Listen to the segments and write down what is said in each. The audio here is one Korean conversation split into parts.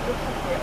외국까지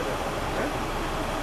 왔어요.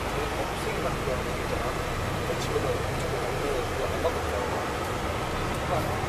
학생이 같은 경우는 있잖아. 집에서 엄청 많이 안 받고 있잖아. 그러니까 나는